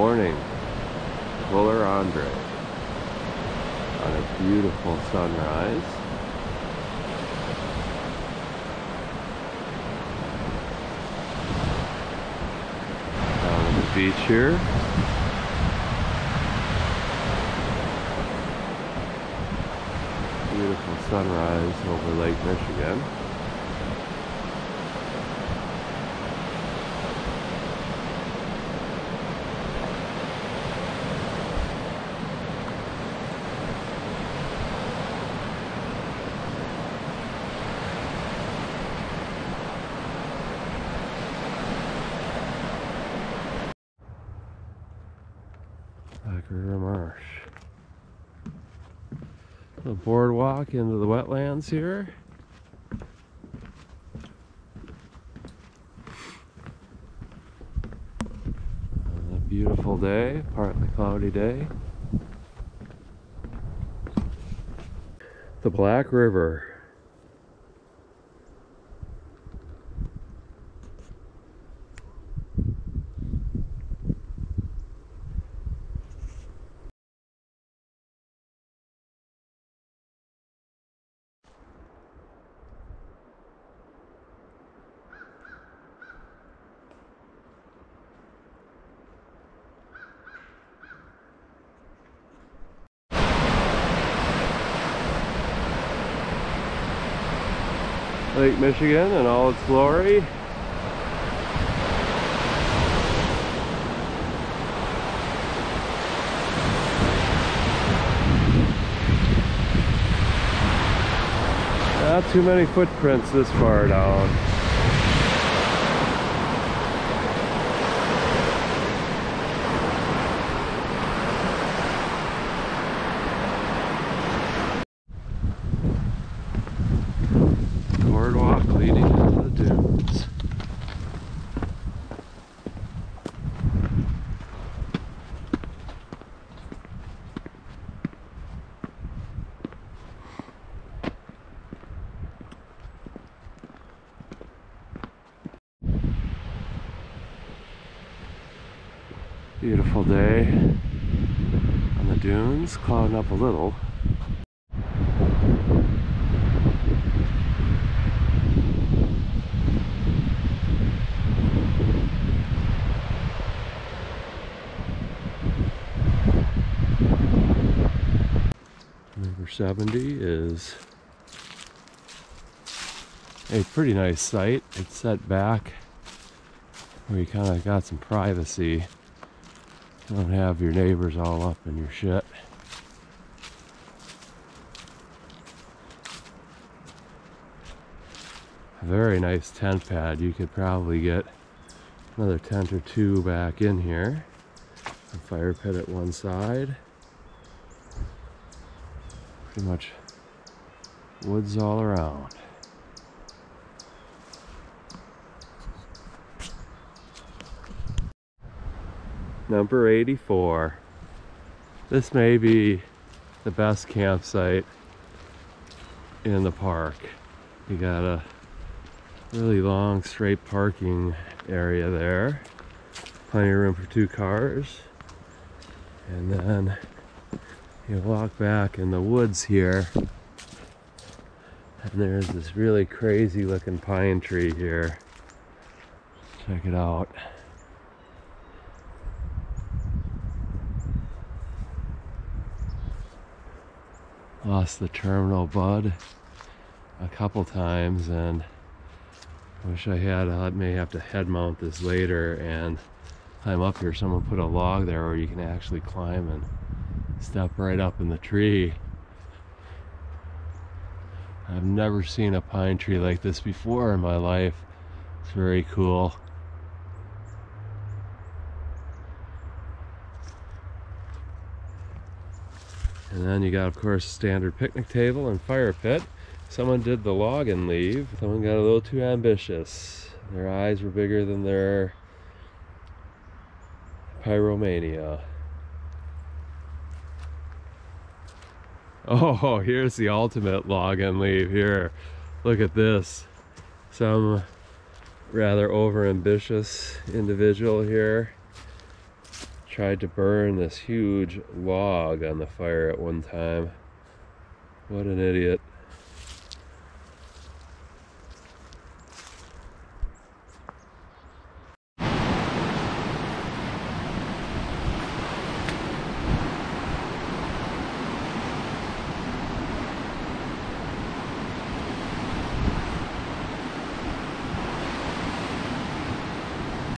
morning, Kohler-Andrae, on a beautiful sunrise. Down on the beach here. Beautiful sunrise over Lake Michigan. Black River Marsh. The boardwalk into the wetlands here. A beautiful day, partly cloudy day. The Black River. Lake Michigan and all its glory. Not too many footprints this far down. Boardwalk leading into the dunes. Beautiful day on the dunes, clouding up a little. Number 70 is a pretty nice site. It's set back where you kind of got some privacy. You don't have your neighbors all up in your shit. A very nice tent pad. You could probably get another tent or two back in here. A fire pit at one side. Pretty much woods all around. Number 84. This may be the best campsite in the park. You got a really long straight parking area there. Plenty of room for two cars. And then you walk back in the woods here, and there's this really crazy looking pine tree here. Check it out. Lost the terminal bud a couple times, and I wish I had. I may have to head mount this later and climb up here. Someone put a log there where you can actually climb and step right up in the tree. I've never seen a pine tree like this before in my life. It's very cool. And then you got, of course, standard picnic table and fire pit. Someone did the log and leave. Someone got a little too ambitious. Their eyes were bigger than their pyromania. Oh, here's the ultimate log and leave here. Look at this. Some rather overambitious individual here tried to burn this huge log on the fire at one time. What an idiot.